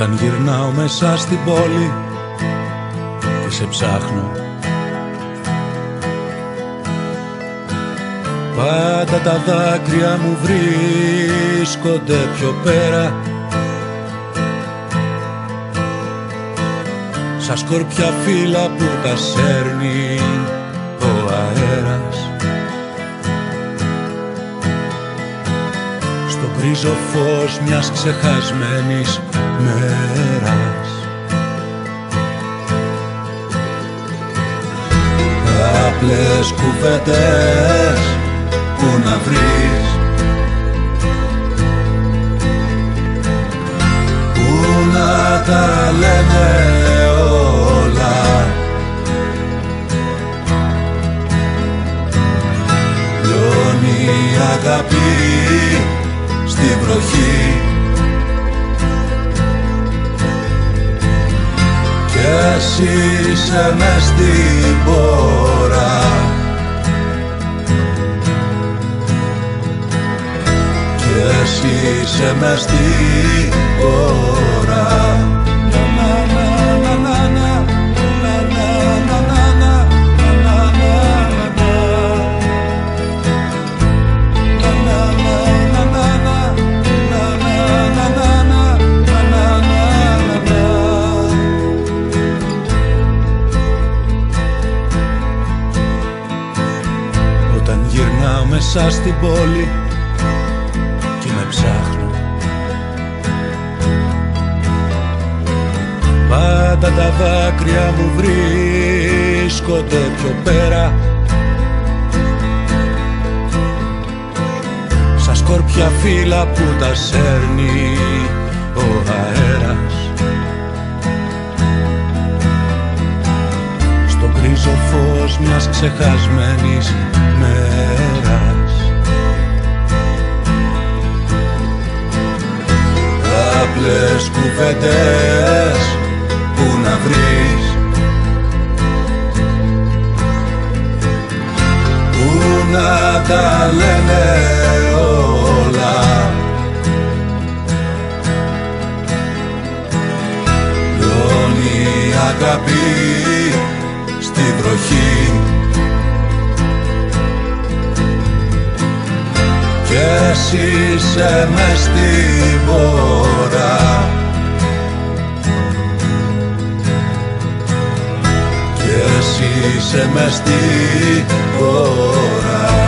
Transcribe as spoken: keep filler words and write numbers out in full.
Όταν γυρνάω μέσα στην πόλη και σε ψάχνω, πάντα τα δάκρυα μου βρίσκονται πιο πέρα. Σαν σκόρπια φύλλα που τα σέρνει ο αέρας, στο γκρίζο φως μιας ξεχασμένης μέρας. Απλές κουβέντες που να βρεις, που να τα λέμε όλα. Λιώνει η αγάπη στη βροχή και εσύ είσαι μες στην πόρα, και εσύ είσαι μες στην πόρα. Μέσα στην πόλη και με ψάχνω, πάντα τα δάκρυα μου βρίσκονται πιο πέρα. Σαν σκόρπια φύλλα που τα σέρνει ο αέρας, στο γκρίζο φως μιας ξεχασμένης μέρας. Απλές κουβέντες που να βρεις, που να τα λένε όλα. Λιώνει η αγάπη στη βροχή και εσύ είσαι μες στην πόρα, και εσύ είσαι μες στην πόρα.